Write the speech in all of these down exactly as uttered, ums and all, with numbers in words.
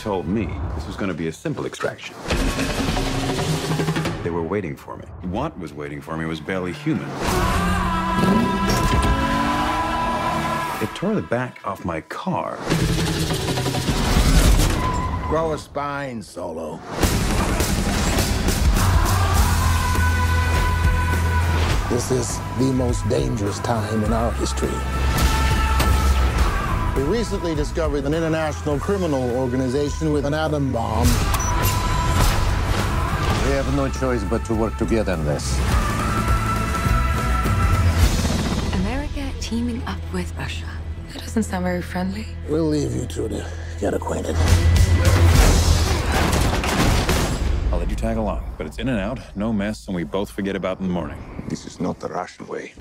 told me this was going to be a simple extraction. They were waiting for me. What was waiting for me was barely human. It tore the back off my car. Grow a spine, Solo. This is the most dangerous time in our history. We recently discovered an international criminal organization with an atom bomb. We have no choice but to work together on this. America teaming up with Russia. That doesn't sound very friendly. We'll leave you two to get acquainted. I'll let you tag along, but it's in and out, no mess, and we both forget about in the morning. This is not the Russian way.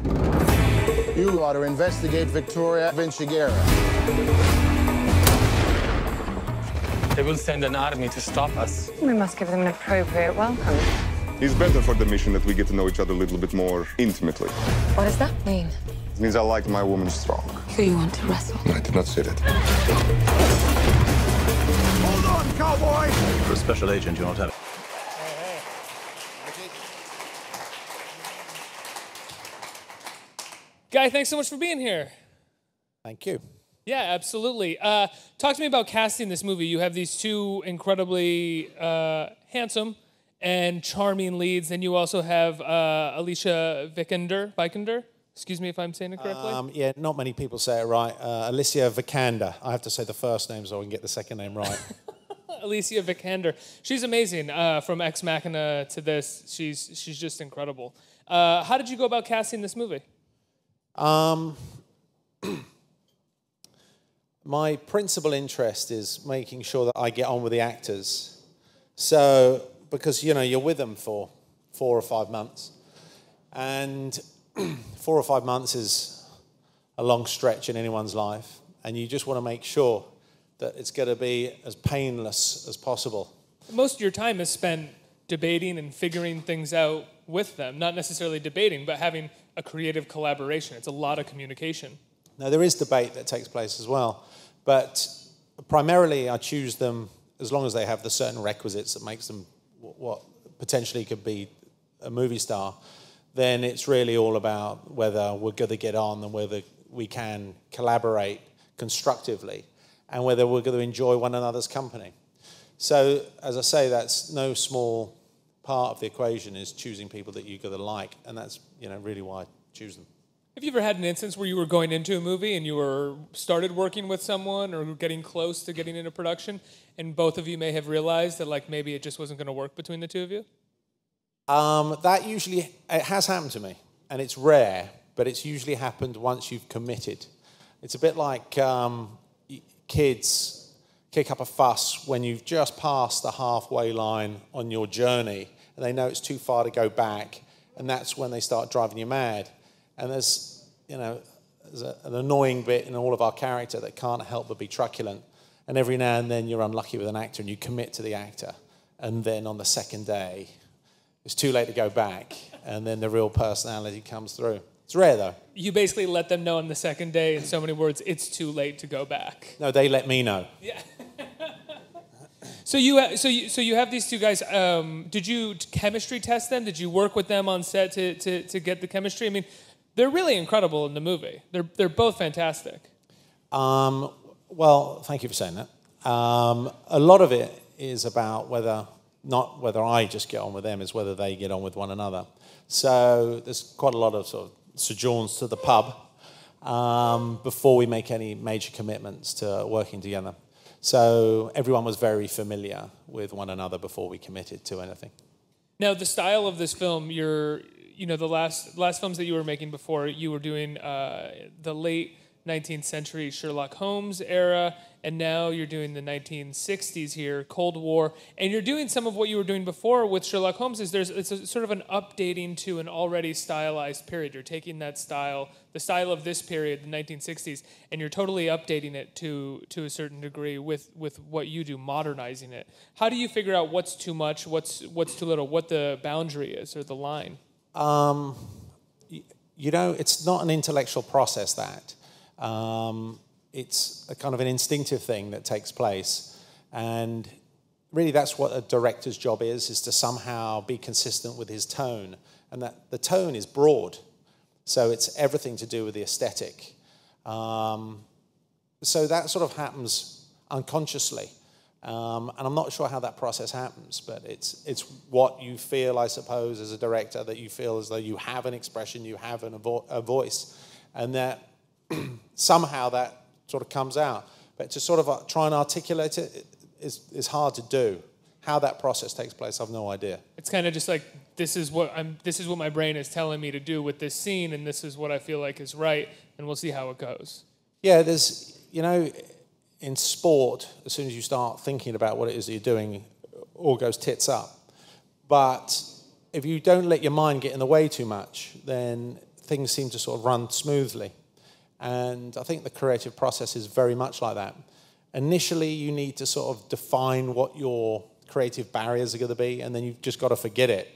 You ought to investigate Victoria Vinciguerra. They will send an army to stop us. We must give them an appropriate welcome. It's better for the mission that we get to know each other a little bit more intimately. What does that mean? It means I like my woman strong. Who you want to wrestle? I did not say that. Hold on, cowboy! For a special agent, you're not having. Guy, thanks so much for being here. Thank you. Yeah, absolutely. Uh, talk to me about casting this movie. You have these two incredibly uh, handsome and charming leads, and you also have uh, Alicia Vikander. Vikander? Excuse me if I'm saying it correctly. Um, yeah, not many people say it right. Uh, Alicia Vikander. I have to say the first name so I can get the second name right. Alicia Vikander. She's amazing. Uh, from Ex Machina to this, she's, she's just incredible. Uh, how did you go about casting this movie? Um, my principal interest is making sure that I get on with the actors. So, because, you know, you're with them for four or five months. And four or five months is a long stretch in anyone's life. And you just want to make sure that it's going to be as painless as possible. Most of your time is spent debating and figuring things out with them. Not necessarily debating, but having a creative collaboration. It's a lot of communication. Now, there is debate that takes place as well, but primarily I choose them as long as they have the certain requisites that makes them what potentially could be a movie star. Then it's really all about whether we're going to get on and whether we can collaborate constructively and whether we're going to enjoy one another's company. So, as I say, that's no small part of the equation is choosing people that you're going to like, and that's, you know, really why I choose them. Have you ever had an instance where you were going into a movie and you were started working with someone or getting close to getting into production, and both of you may have realized that, like, maybe it just wasn't going to work between the two of you? Um, that usually, it has happened to me, and it's rare, but it's usually happened once you've committed. It's a bit like um, kids kick up a fuss when you've just passed the halfway line on your journey, and they know it's too far to go back, and that's when they start driving you mad. And there's, you know, there's a, an annoying bit in all of our character that can't help but be truculent. And every now and then you're unlucky with an actor and you commit to the actor. And then on the second day, it's too late to go back. And then the real personality comes through. It's rare, though. You basically let them know on the second day, in so many words, it's too late to go back. No, they let me know. Yeah. So you, so you, so you have these two guys. Um, did you chemistry test them? Did you work with them on set to, to, to get the chemistry? I mean, they're really incredible in the movie. They're they're both fantastic. Um, well, thank you for saying that. Um, a lot of it is about whether not whether I just get on with them, is whether they get on with one another. So there's quite a lot of sort of sojourns to the pub um, before we make any major commitments to working together. So everyone was very familiar with one another before we committed to anything. Now, the style of this film, you're, you know, the last last films that you were making before, you were doing uh, the late nineteenth century Sherlock Holmes era, and now you're doing the nineteen sixties here, Cold War, and you're doing some of what you were doing before with Sherlock Holmes. Is there's it's a, sort of an updating to an already stylized period. You're taking that style, the style of this period, the nineteen sixties, and you're totally updating it to to a certain degree with with what you do, modernizing it. How do you figure out what's too much, what's what's too little, what the boundary is or the line? Um, you know, it's not an intellectual process that. Um, it's a kind of an instinctive thing that takes place. And really that's what a director's job is, is to somehow be consistent with his tone. And that the tone is broad, so it's everything to do with the aesthetic. Um, so that sort of happens unconsciously. Um, and I'm not sure how that process happens, but it's, it's what you feel, I suppose, as a director, that you feel as though you have an expression, you have an, a, vo a voice, and that somehow that sort of comes out. But to sort of try and articulate it is, is hard to do. How that process takes place, I've no idea. It's kind of just like, this is what I'm, this is what my brain is telling me to do with this scene, and this is what I feel like is right, and we'll see how it goes. Yeah, there's, you know... in sport, as soon as you start thinking about what it is that you're doing, all goes tits up. But if you don't let your mind get in the way too much, then things seem to sort of run smoothly. And I think the creative process is very much like that. Initially, you need to sort of define what your creative barriers are going to be, and then you've just got to forget it.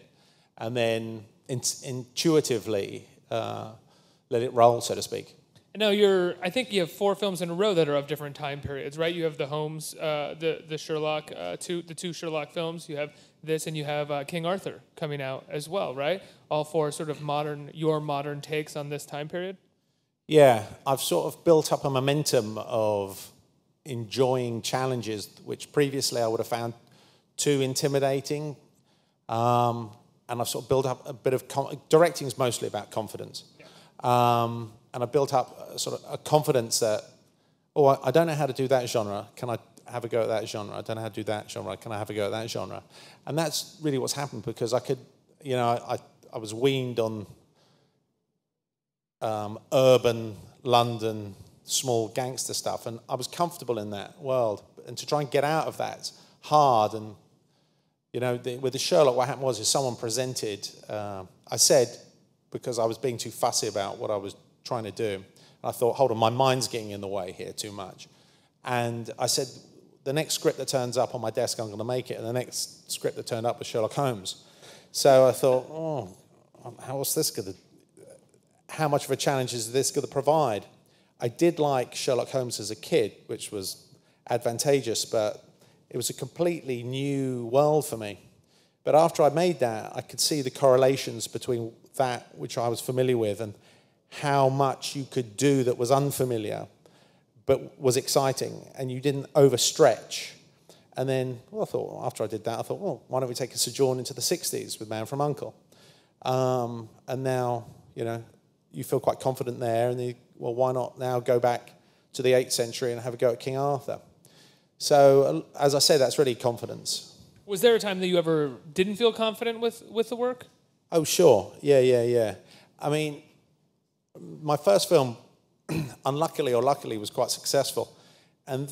And then intuitively uh, let it roll, so to speak. No, you're. I think you have four films in a row that are of different time periods, right? You have the Holmes, uh, the the Sherlock, uh, two the two Sherlock films. You have this, and you have uh, King Arthur coming out as well, right? All four sort of modern, your modern takes on this time period. Yeah, I've sort of built up a momentum of enjoying challenges, which previously I would have found too intimidating, um, and I've sort of built up a bit of com directing is mostly about confidence. Yeah. Um, And I built up a sort of a confidence that, oh, I don't know how to do that genre. Can I have a go at that genre? I don't know how to do that genre. Can I have a go at that genre? And that's really what's happened, because I could, you know, I, I was weaned on um, urban, London, small gangster stuff. And I was comfortable in that world. And to try and get out of that, hard. And, you know, the, with the Sherlock, what happened was is someone presented, uh, I said, because I was being too fussy about what I was trying to do. And I thought, hold on, my mind's getting in the way here too much. And I said, the next script that turns up on my desk, I'm going to make it. And the next script that turned up was Sherlock Holmes. So I thought, oh, how else this going to, how much of a challenge is this going to provide? I did like Sherlock Holmes as a kid, which was advantageous, but it was a completely new world for me. But after I made that, I could see the correlations between that, which I was familiar with, and how much you could do that was unfamiliar but was exciting, and you didn't overstretch. And then, well, I thought, after I did that, I thought, well, why don't we take a sojourn into the sixties with Man From U N C L E? Um, and now, you know, you feel quite confident there, and you, well, why not now go back to the eighth century and have a go at King Arthur? So, as I say, that's really confidence. Was there a time that you ever didn't feel confident with, with the work? Oh, sure. Yeah, yeah, yeah. I mean... my first film, unluckily or luckily, was quite successful. And,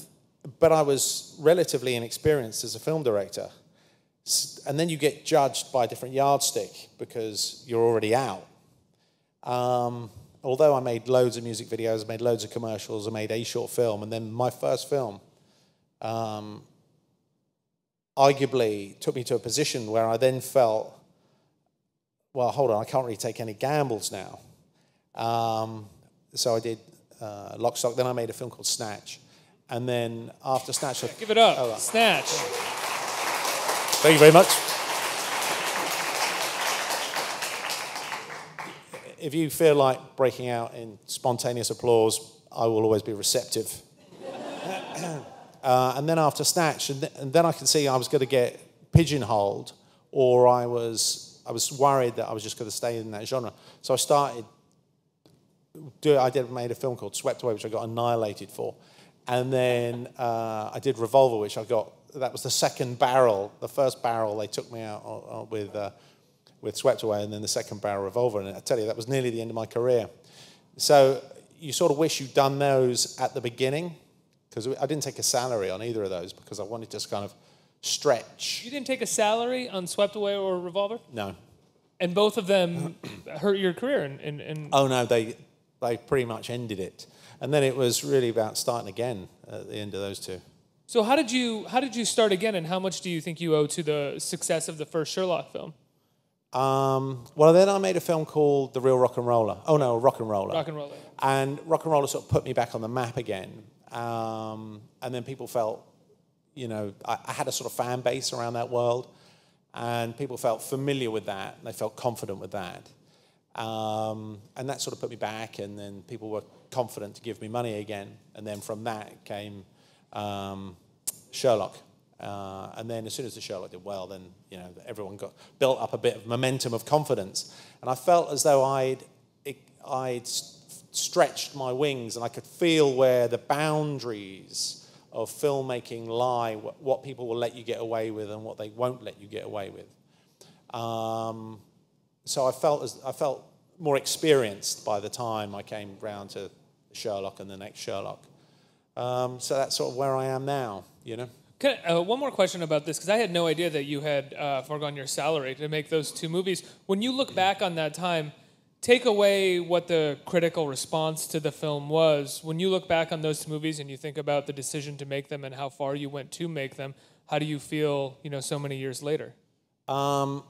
but I was relatively inexperienced as a film director. And then you get judged by a different yardstick because you're already out. Um, although I made loads of music videos, I made loads of commercials, I made a short film. And then my first film um, arguably took me to a position where I then felt, well, hold on, I can't really take any gambles now. Um, so I did uh, Lock, Stock, then I made a film called Snatch. And then after Snatch... I... Give it up. Oh, right. Snatch. Thank you very much. If you feel like breaking out in spontaneous applause, I will always be receptive. uh, and then after Snatch, and, th and then I could see I was going to get pigeonholed, or I was, I was worried that I was just going to stay in that genre. So I started... Do I did made a film called Swept Away, which I got annihilated for, and then uh, I did Revolver, which I got. That was the second barrel. The first barrel they took me out on, on, with uh, with Swept Away, and then the second barrel Revolver. And I tell you, that was nearly the end of my career. So you sort of wish you'd done those at the beginning, because I didn't take a salary on either of those because I wanted to just kind of stretch. You didn't take a salary on Swept Away or Revolver? No. And both of them hurt your career. And, and, and oh no, they. They pretty much ended it. And then it was really about starting again at the end of those two. So how did you how did you start again, and how much do you think you owe to the success of the first Sherlock film? Um, well, then I made a film called The Real RocknRolla. Oh, no, RocknRolla. RocknRolla. And RocknRolla sort of put me back on the map again. Um, and then people felt, you know, I, I had a sort of fan base around that world, and people felt familiar with that, and they felt confident with that. Um, and that sort of put me back, and then people were confident to give me money again. And then from that came um, Sherlock. Uh, and then as soon as the Sherlock did well, then, you know, everyone got built up a bit of momentum of confidence. And I felt as though I'd, I'd stretched my wings, and I could feel where the boundaries of filmmaking lie, what people will let you get away with and what they won't let you get away with. Um, so I felt, as, I felt more experienced by the time I came round to Sherlock and the next Sherlock. Um, so that's sort of where I am now, you know. Can, uh, one more question about this, because I had no idea that you had uh, foregone your salary to make those two movies. When you look back on that time, take away what the critical response to the film was. When you look back on those two movies and you think about the decision to make them and how far you went to make them, how do you feel, you know, so many years later? Um,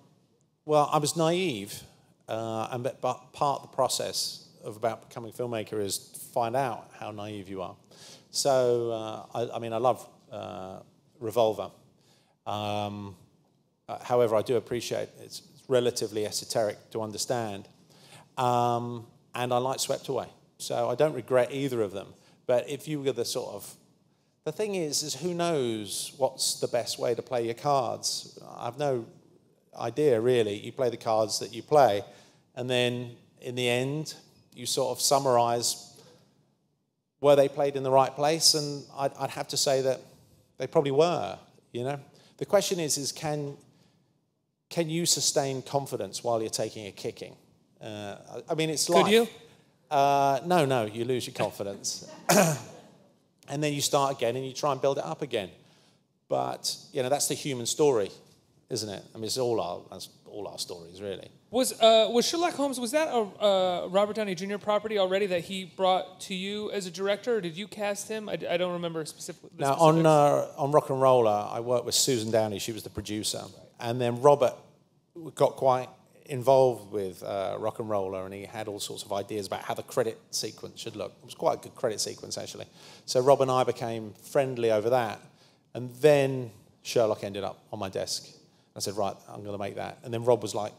well, I was naive, uh, and but part of the process of about becoming a filmmaker is to find out how naive you are. So, uh, I, I mean, I love uh, Revolver. Um, however, I do appreciate it's relatively esoteric to understand. Um, and I like Swept Away. So I don't regret either of them. But if you were the sort of... The thing is, is who knows what's the best way to play your cards? I've no idea, really. You play the cards that you play. And then, in the end, you sort of summarise, were they played in the right place? And I'd, I'd have to say that they probably were, you know? The question is, is can, can you sustain confidence while you're taking a kicking? Uh, I mean, it's like... Could you? Uh, no, no, you lose your confidence. And then you start again and you try and build it up again. But, you know, that's the human story, isn't it? I mean, it's all our, that's all our stories, really. Was, uh, was Sherlock Holmes, was that a uh, Robert Downey Junior property already that he brought to you as a director? Or did you cast him? I, I don't remember specifically. Now, on, uh, on RocknRolla, I worked with Susan Downey. She was the producer. And then Robert got quite... involved with uh, RocknRolla, and he had all sorts of ideas about how the credit sequence should look. It was quite a good credit sequence, actually. So Rob and I became friendly over that, and then Sherlock ended up on my desk. I said, right, I'm going to make that. And then Rob was like,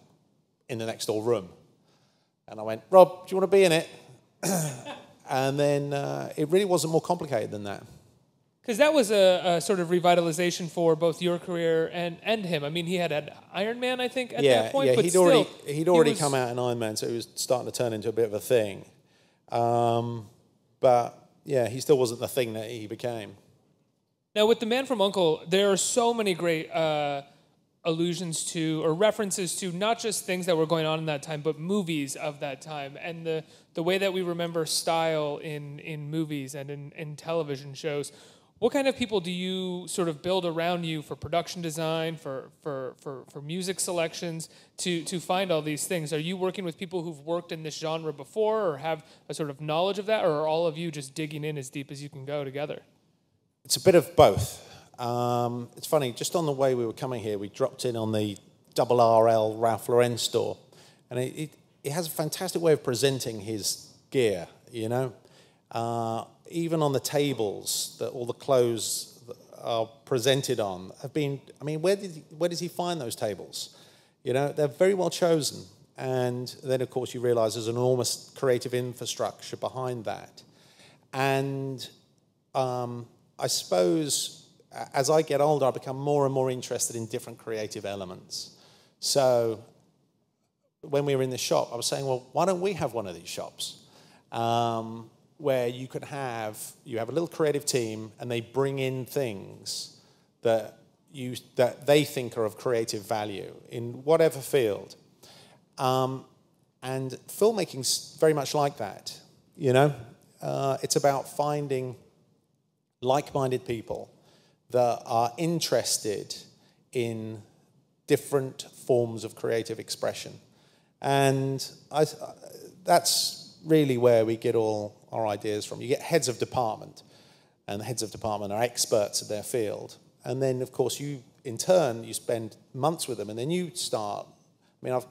in the next door room. And I went, Rob, do you want to be in it? And then uh, it really wasn't more complicated than that. Because that was a, a sort of revitalization for both your career and, and him. I mean, he had had Iron Man, I think, at yeah, that point. Yeah, but he'd still, already, he'd already he was... come out in Iron Man, so he was starting to turn into a bit of a thing. Um, but, yeah, he still wasn't the thing that he became. Now, with The Man from U N C L E, there are so many great uh, allusions to or references to not just things that were going on in that time, but movies of that time. And the, the way that we remember style in, in movies and in, in television shows... What kind of people do you sort of build around you for production design, for for for, for music selections, to, to find all these things? Are you working with people who've worked in this genre before or have a sort of knowledge of that, or are all of you just digging in as deep as you can go together? It's a bit of both. Um, it's funny, just on the way we were coming here, we dropped in on the double R L Ralph Lauren store, and it, it, it has a fantastic way of presenting his gear, you know? Uh, even on the tables that all the clothes are presented on have been, I mean, where, did he, where does he find those tables? You know, they're very well chosen. And then, of course, you realise there's an enormous creative infrastructure behind that. And um, I suppose as I get older, I become more and more interested in different creative elements. So when we were in the shop, I was saying, well, why don't we have one of these shops? Um, where you could have, you have a little creative team and they bring in things that, you, that they think are of creative value in whatever field. Um, and filmmaking's very much like that, you know? Uh, it's about finding like-minded people that are interested in different forms of creative expression. And I, that's really where we get all... our ideas from. You get heads of department, and the heads of department are experts at their field. And then, of course, you, in turn, you spend months with them, and then you start... I mean, I've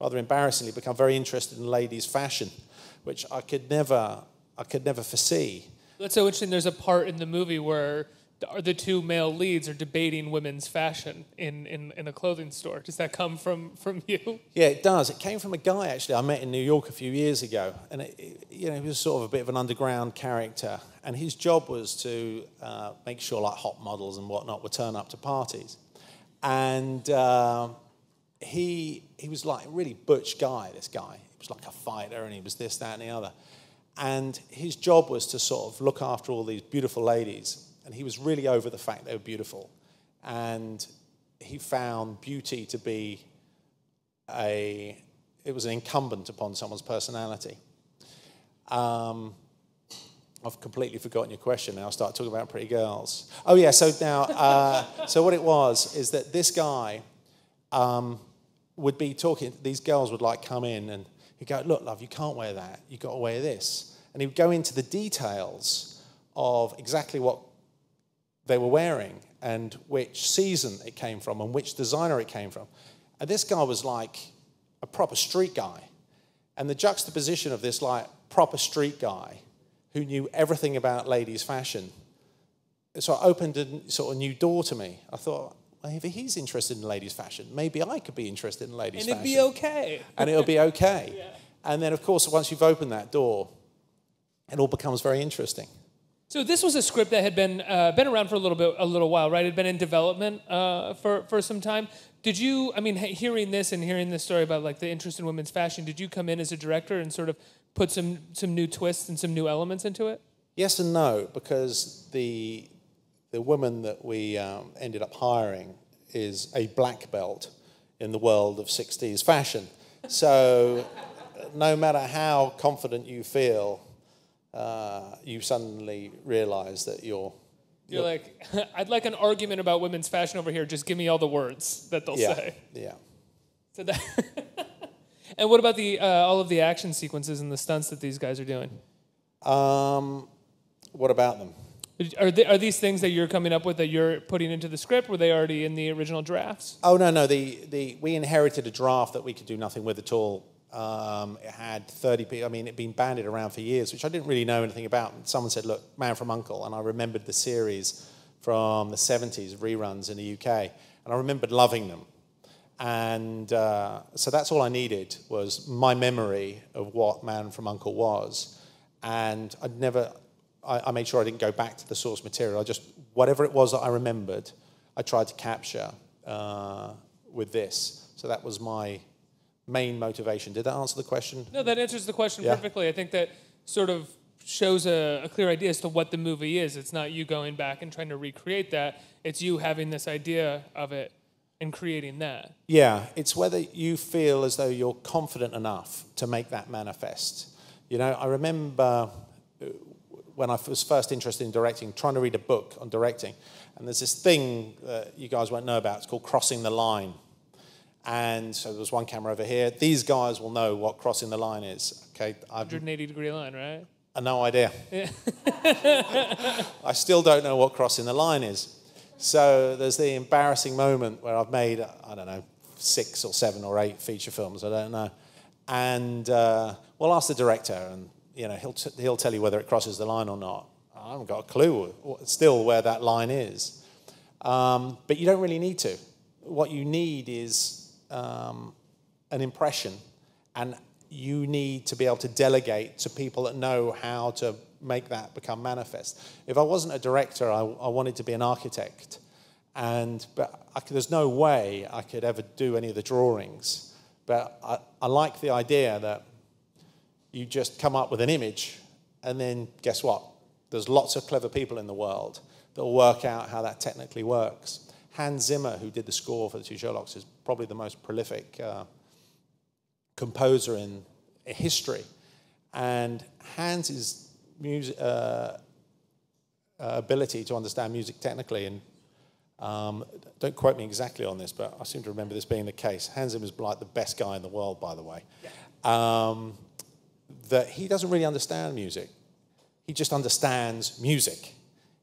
rather embarrassingly become very interested in ladies' fashion, which I could never, I could never foresee. That's so interesting. There's a part in the movie where are the two male leads are debating women's fashion in, in, in a clothing store. Does that come from, from you? Yeah, it does. It came from a guy, actually, I met in New York a few years ago. And, it, it, you know, he was sort of a bit of an underground character. And his job was to uh, make sure, like, hot models and whatnot would turn up to parties. And uh, he, he was, like, a really butch guy, this guy. He was, like, a fighter, and he was this, that, and the other. And his job was to sort of look after all these beautiful ladies. And he was really over the fact they were beautiful. And he found beauty to be a... It was an incumbent upon someone's personality. Um, I've completely forgotten your question now. I'll start talking about pretty girls. Oh, yeah, so now... Uh, so what it was is that this guy um, would be talking... These girls would, like, come in and he'd go, look, love, you can't wear that. You've got to wear this. And he would go into the details of exactly what they were wearing and which season it came from and which designer it came from. And this guy was like a proper street guy. And the juxtaposition of this like proper street guy who knew everything about ladies' fashion, so it opened a sort of new door to me. I thought, well, if he's interested in ladies' fashion, maybe I could be interested in ladies' fashion. And it'd be okay. And it'll be okay. Yeah. And then, of course, once you've opened that door, it all becomes very interesting. So this was a script that had been uh, been around for a little bit, a little while, right? It had been in development uh, for for some time. Did you? I mean, hearing this and hearing this story about like the interest in women's fashion, did you come in as a director and sort of put some some new twists and some new elements into it? Yes and no, because the the woman that we um, ended up hiring is a black belt in the world of sixties fashion. So no matter how confident you feel, Uh, you suddenly realise that you're... You're, you're like, I'd like an argument about women's fashion over here. Just give me all the words that they'll yeah, say. Yeah. So that and what about the uh, all of the action sequences and the stunts that these guys are doing? Um, what about them? Are, they, are these things that you're coming up with that you're putting into the script? Were they already in the original drafts? Oh, no, no. The, the, we inherited a draft that we could do nothing with at all. Um, it had thirty people, I mean, it'd been banded around for years, which I didn't really know anything about. And someone said, look, Man from U N C L E, and I remembered the series from the seventies, reruns in the U K, and I remembered loving them. And uh, so that's all I needed was my memory of what Man from U N C L E was. And I'd never, I, I made sure I didn't go back to the source material. I just, whatever it was that I remembered, I tried to capture uh, with this. So that was my... main motivation. Did that answer the question? No, that answers the question yeah. perfectly. I think that sort of shows a, a clear idea as to what the movie is. It's not you going back and trying to recreate that. It's you having this idea of it and creating that. Yeah, it's whether you feel as though you're confident enough to make that manifest. You know, I remember when I was first interested in directing, trying to read a book on directing, and there's this thing that you guys won't know about. It's called crossing the line. And so there was one camera over here. These guys will know what crossing the line is. Okay, I've, one hundred eighty degree line, right? I no idea. Yeah. I still don't know what crossing the line is. So there's the embarrassing moment where I've made, I don't know, six or seven or eight feature films, I don't know. And uh, we'll ask the director, and you know he'll, t he'll tell you whether it crosses the line or not. I haven't got a clue still where that line is. Um, but you don't really need to. What you need is... Um, an impression, and you need to be able to delegate to people that know how to make that become manifest. If I wasn't a director, I, I wanted to be an architect, and but I could, there's no way I could ever do any of the drawings. But I, I like the idea that you just come up with an image, and then guess what? There's lots of clever people in the world that will work out how that technically works. Hans Zimmer, who did the score for the two Sherlocks, is probably the most prolific uh, composer in history. And Hans's music, uh, uh, ability to understand music technically, and um, don't quote me exactly on this, but I seem to remember this being the case. Hans Zimmer is like the best guy in the world, by the way. Yeah. Um, that he doesn't really understand music. He just understands music.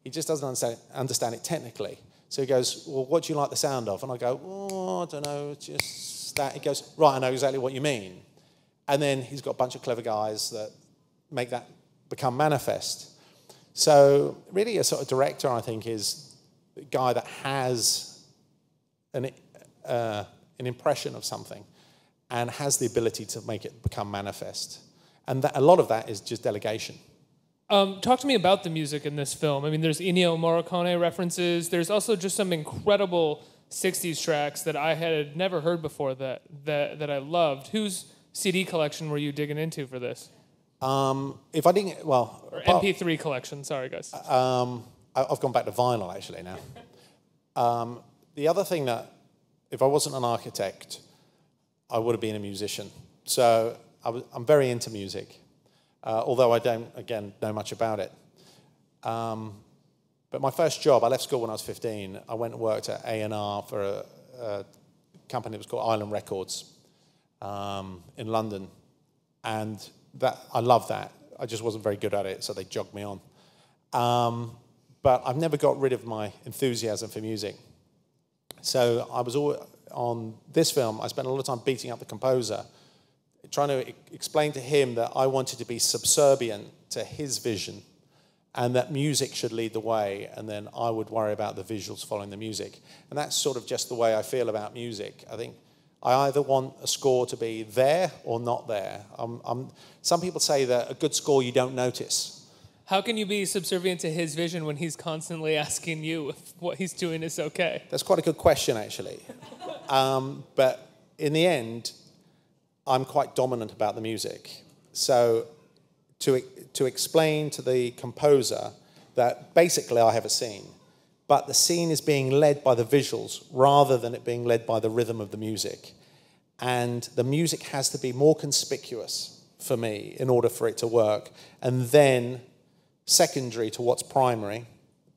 He just doesn't understand, understand it technically. So he goes, well, what do you like the sound of? And I go, oh, I don't know, just that. He goes, right, I know exactly what you mean. And then he's got a bunch of clever guys that make that become manifest. So really a sort of director, I think, is guy that has an, uh, an impression of something and has the ability to make it become manifest. And that, a lot of that is just delegation. Um, talk to me about the music in this film. I mean, there's Ennio Morricone references. There's also just some incredible sixties tracks that I had never heard before that, that, that I loved. Whose C D collection were you digging into for this? Um, if I didn't, well... Or M P three collection, sorry, guys. Um, I've gone back to vinyl, actually, now. um, the other thing that, if I wasn't an architect, I would have been a musician. So I was, I'm very into music, uh, although I don't, again, know much about it. Um, but my first job, I left school when I was fifteen. I went and worked at A and R for a, a company that was called Island Records um, in London. And... That, I love that. I just wasn't very good at it, so they jogged me on. Um, but I've never got rid of my enthusiasm for music. So I was all, on this film, I spent a lot of time beating up the composer, trying to e- explain to him that I wanted to be subservient to his vision and that music should lead the way, and then I would worry about the visuals following the music. And that's sort of just the way I feel about music, I think. I either want a score to be there or not there. I'm, I'm, some people say that a good score you don't notice. How can you be subservient to his vision when he's constantly asking you if what he's doing is okay? That's quite a good question, actually. um, but in the end, I'm quite dominant about the music. So to, to explain to the composer that basically I have a scene, but the scene is being led by the visuals rather than it being led by the rhythm of the music. And the music has to be more conspicuous for me in order for it to work. And then secondary to what's primary,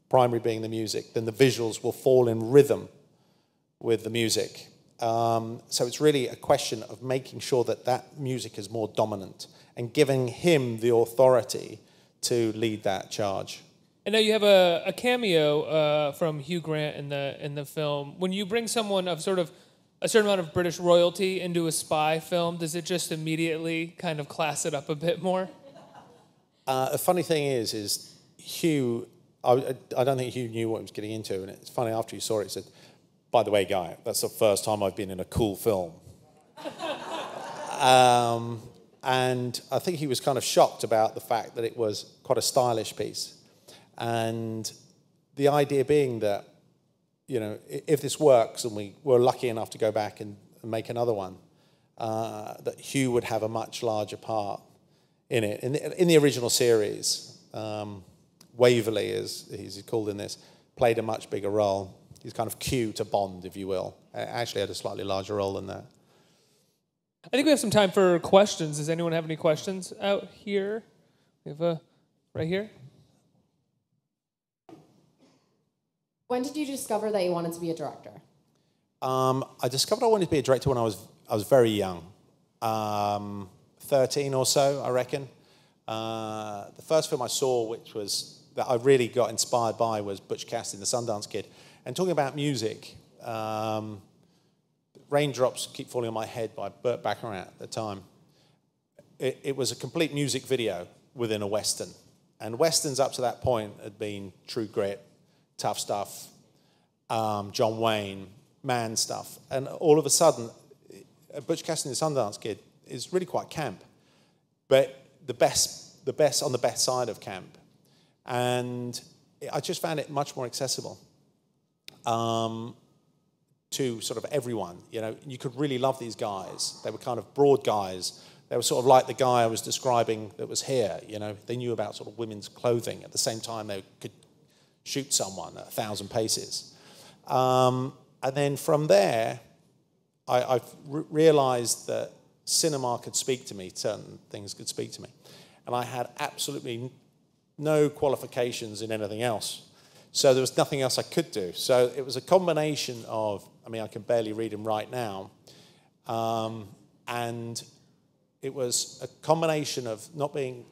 primary being the music, then the visuals will fall in rhythm with the music. Um, so it's really a question of making sure that that music is more dominant and giving him the authority to lead that charge. And now you have a, a cameo uh, from Hugh Grant in the in the film. When you bring someone of sort of a certain amount of British royalty into a spy film, does it just immediately kind of class it up a bit more? Uh, the funny thing is, is Hugh, I, I don't think Hugh knew what he was getting into. And it's funny, after you saw it, he said, by the way, Guy, that's the first time I've been in a cool film. um, and I think he was kind of shocked about the fact that it was quite a stylish piece. And the idea being that, you know, if this works and we were lucky enough to go back and make another one, uh, that Hugh would have a much larger part in it. In the, in the original series, um, Waverley, as he's called in this, played a much bigger role. He's kind of Q to Bond, if you will. Actually had a slightly larger role than that. I think we have some time for questions. Does anyone have any questions out here? We have a, right here. When did you discover that you wanted to be a director? Um, I discovered I wanted to be a director when I was I was very young, um, thirteen or so, I reckon. Uh, the first film I saw, which was that I really got inspired by, was Butch Cassidy, The Sundance Kid. And talking about music, um, "Raindrops Keep Falling on My Head" by Burt Bacharach at the time. It, it was a complete music video within a western, and westerns up to that point had been True Grit, Tough Stuff, um, John Wayne, man stuff. And all of a sudden, Butch Cassidy and the Sundance Kid is really quite camp, but the best, the best on the best side of camp. And I just found it much more accessible um, to sort of everyone. You know, you could really love these guys. They were kind of broad guys. They were sort of like the guy I was describing that was here. You know, they knew about sort of women's clothing. At the same time, they could shoot someone at a thousand paces. Um, and then from there, I, I re realized that cinema could speak to me, certain things could speak to me. And I had absolutely no qualifications in anything else. So there was nothing else I could do. So it was a combination of, I mean, I can barely read and write now. Um, and it was a combination of not being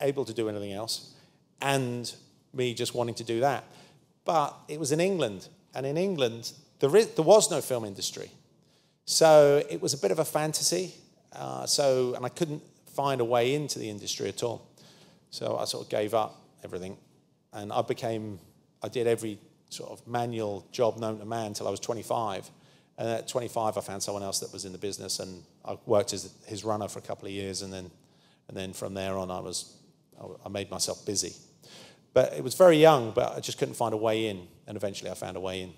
able to do anything else and me just wanting to do that. But it was in England, and in England, there, is, there was no film industry. So it was a bit of a fantasy, uh, so, and I couldn't find a way into the industry at all. So I sort of gave up everything, and I became, I did every sort of manual job known to man until I was twenty-five. And at twenty-five, I found someone else that was in the business, and I worked as his runner for a couple of years, and then, and then from there on, I was, I made myself busy. But it was very young, but I just couldn't find a way in, and eventually I found a way in.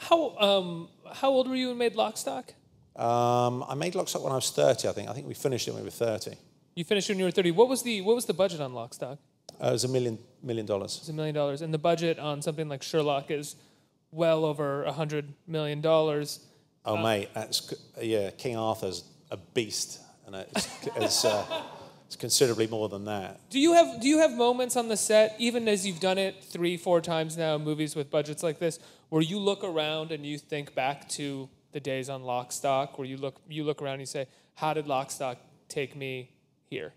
How um, how old were you when you made Lock, Stock? Um, I made Lock, Stock when I was thirty, I think. I think we finished it when we were thirty. You finished it when you were thirty. What was the what was the budget on Lock, Stock? Uh, it was a million million dollars. It was a million dollars, and the budget on something like Sherlock is well over a hundred million dollars. Oh um, mate, that's yeah. King Arthur's a beast, and it's, it's, uh, it's considerably more than that. Do you have do you have moments on the set, even as you've done it three, four times now, movies with budgets like this, where you look around and you think back to the days on Lock, Stock, where you look you look around and you say, how did Lock, Stock take me here?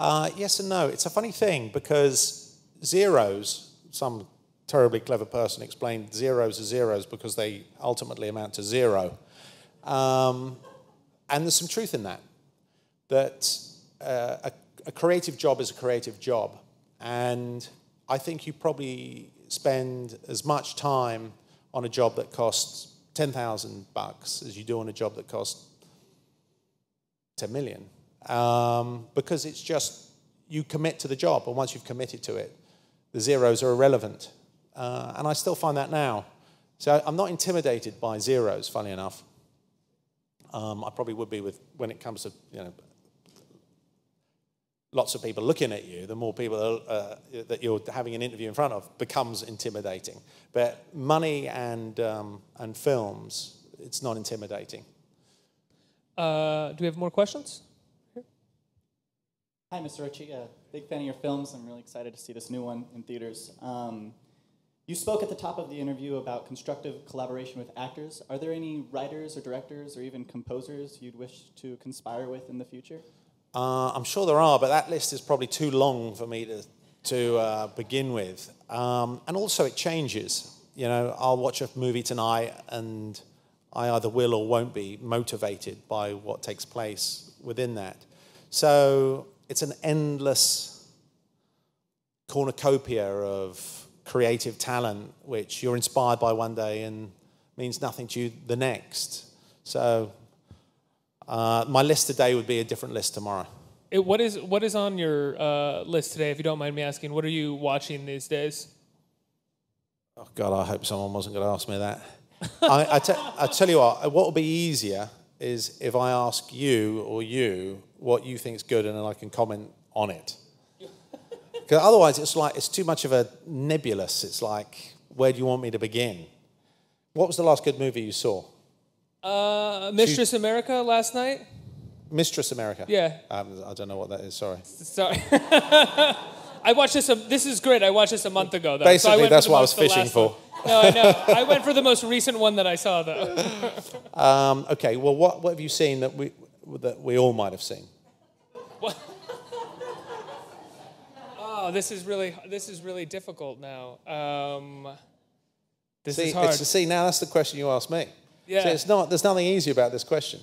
Uh, yes and no. It's a funny thing because zeros, some terribly clever person explained zeros are zeros because they ultimately amount to zero. Um, and there's some truth in that, that uh, a, a creative job is a creative job. And I think you probably spend as much time on a job that costs ten thousand bucks as you do on a job that costs ten million. Um, because it's just, you commit to the job, and once you've committed to it, the zeros are irrelevant. Uh, and I still find that now. So I'm not intimidated by zeros, funny enough. Um, I probably would be with, when it comes to, you know, lots of people looking at you, the more people uh, that you're having an interview in front of becomes intimidating. But money and, um, and films, it's not intimidating. Uh, do we have more questions? Hi, Mister Ritchie. Uh, big fan of your films. I'm really excited to see this new one in theaters. Um, you spoke at the top of the interview about constructive collaboration with actors. Are there any writers or directors or even composers you'd wish to conspire with in the future? Uh, I'm sure there are, but that list is probably too long for me to, to uh, begin with. Um, and also it changes. You know, I'll watch a movie tonight and I either will or won't be motivated by what takes place within that. So it's an endless cornucopia of creative talent, which you're inspired by one day and means nothing to you the next. So uh, my list today would be a different list tomorrow. It, what is what is on your uh, list today, if you don't mind me asking? What are you watching these days? Oh, God, I hope someone wasn't going to ask me that. I, I, te I tell you what, what would be easier is if I ask you or you what you think is good, and then I can comment on it. Because otherwise, it's like it's too much of a nebulous. It's like, where do you want me to begin? What was the last good movie you saw? Uh, Mistress you... America last night. Mistress America. Yeah. Um, I don't know what that is. Sorry. Sorry. I watched this. Um, this is great. I watched this a month ago, though. Basically, so I that's what I was fishing for. No, I know. I went for the most recent one that I saw, though. um, okay. Well, what what have you seen that we? that we all might have seen? What? Oh, this is really this is really difficult now. Um, this see, is hard. It's, see, now that's the question you asked me. Yeah. So it's not, there's nothing easy about this question.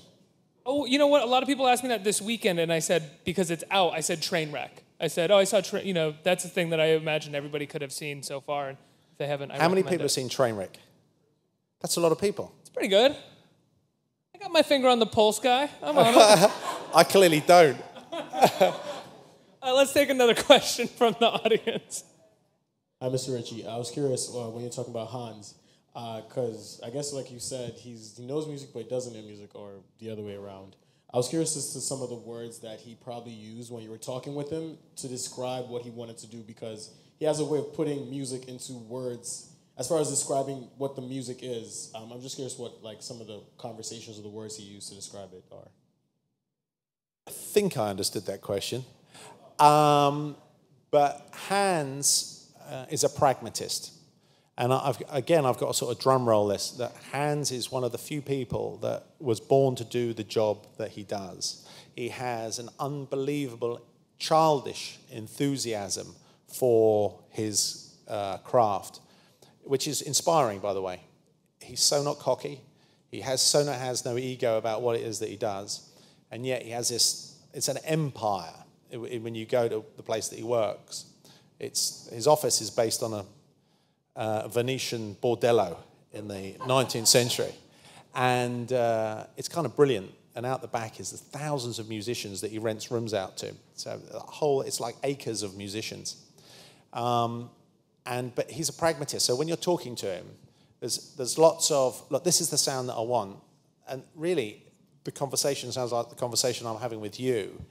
Oh, you know what? A lot of people asked me that this weekend, and I said, because it's out, I said Trainwreck. I said, oh, I saw, tra you know, that's the thing that I imagine everybody could have seen so far, and if they haven't, I How many people it. have seen Trainwreck? That's a lot of people. It's pretty good. I got my finger on the pulse, guy. I'm on it. I clearly don't. uh, let's take another question from the audience. Hi, Mister Ritchie. I was curious uh, when you're talking about Hans, because uh, I guess, like you said, he's, he knows music, but he doesn't know music, or the other way around. I was curious as to some of the words that he probably used when you were talking with him to describe what he wanted to do, because he has a way of putting music into words. As far as describing what the music is, um, I'm just curious what like some of the conversations or the words he used to describe it are. I think I understood that question. Um, but Hans uh, is a pragmatist. And I've, again, I've got a sort of drum roll list that Hans is one of the few people that was born to do the job that he does. He has an unbelievable childish enthusiasm for his uh, craft, which is inspiring, by the way. He's so not cocky. He has so not, has no ego about what it is that he does. And yet he has this, it's an empire. It, it, when you go to the place that he works, it's, his office is based on a, uh, Venetian bordello in the nineteenth century. And uh, it's kind of brilliant. And out the back is the thousands of musicians that he rents rooms out to. So a whole, it's like acres of musicians. Um, and but he's a pragmatist. So when you're talking to him, there's there's lots of, look, this is the sound that I want. And really, the conversation sounds like the conversation I'm having with you.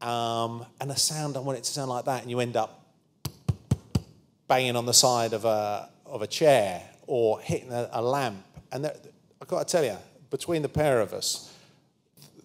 Um, and a sound, I want it to sound like that. And you end up banging on the side of a, of a chair or hitting a, a lamp. And there, I've got to tell you, between the pair of us,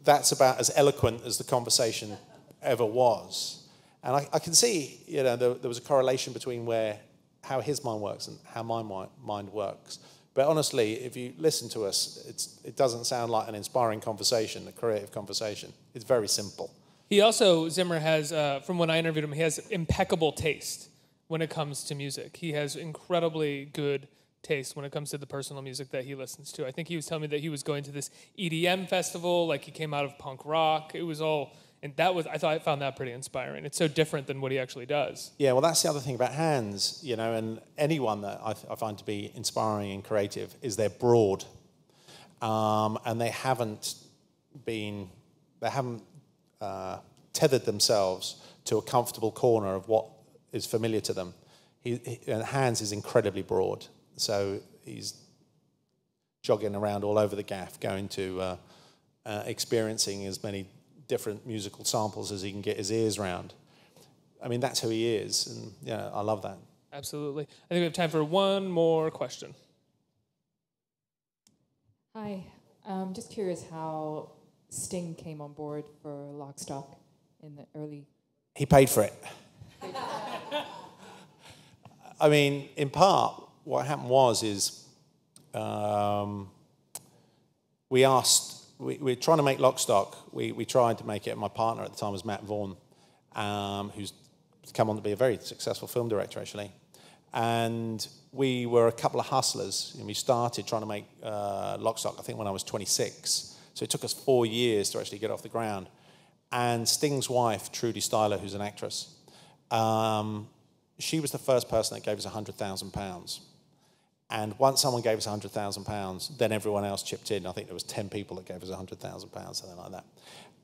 that's about as eloquent as the conversation ever was. And I, I can see, you know, there, there was a correlation between where, how his mind works and how my mind works. But honestly, if you listen to us, it's, it doesn't sound like an inspiring conversation, a creative conversation. It's very simple. He also, Zimmer has, uh, from when I interviewed him, he has impeccable taste when it comes to music. He has incredibly good taste when it comes to the personal music that he listens to. I think he was telling me that he was going to this E D M festival, like he came out of punk rock. It was all, and that was, I thought I found that pretty inspiring. It's so different than what he actually does. Yeah, well, that's the other thing about Hans, you know, and anyone that I, I find to be inspiring and creative is they're broad, um, and they haven't been, they haven't uh, tethered themselves to a comfortable corner of what is familiar to them. He, he, and Hans is incredibly broad. So he's jogging around all over the gaff, going to uh, uh, experiencing as many different musical samples as he can get his ears round. I mean, that's who he is, and yeah, I love that. Absolutely. I think we have time for one more question. Hi, I'm just curious how Sting came on board for Lock, Stock in the early. He paid for it. I mean, in part. What happened was is um, we asked, we, we were trying to make Lock, Stock. We, we tried to make it. My partner at the time was Matt Vaughn, um, who's come on to be a very successful film director, actually. And we were a couple of hustlers, and we started trying to make uh, Lock, Stock, I think, when I was twenty-six. So it took us four years to actually get off the ground. And Sting's wife, Trudy Styler, who's an actress, um, she was the first person that gave us one hundred thousand pounds. And once someone gave us one hundred thousand pounds, then everyone else chipped in. I think there was ten people that gave us one hundred thousand pounds, something like that.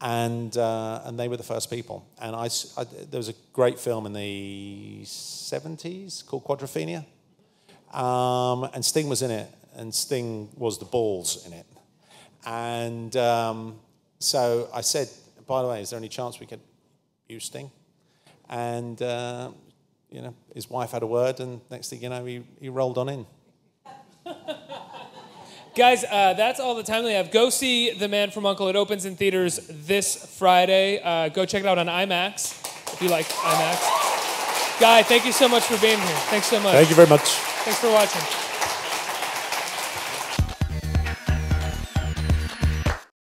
And, uh, and they were the first people. And I, I, there was a great film in the seventies called Quadrophenia. Um, and Sting was in it. And Sting was the balls in it. And um, so I said, by the way, is there any chance we could use Sting? And, uh, you know, his wife had a word. And next thing you know, he, he rolled on in. Guys, uh, that's all the time they have. Go see The Man from U N C L E It opens in theaters this Friday. Uh, go check it out on IMAX if you like IMAX. Guy, thank you so much for being here. Thanks so much. Thank you very much. Thanks for watching.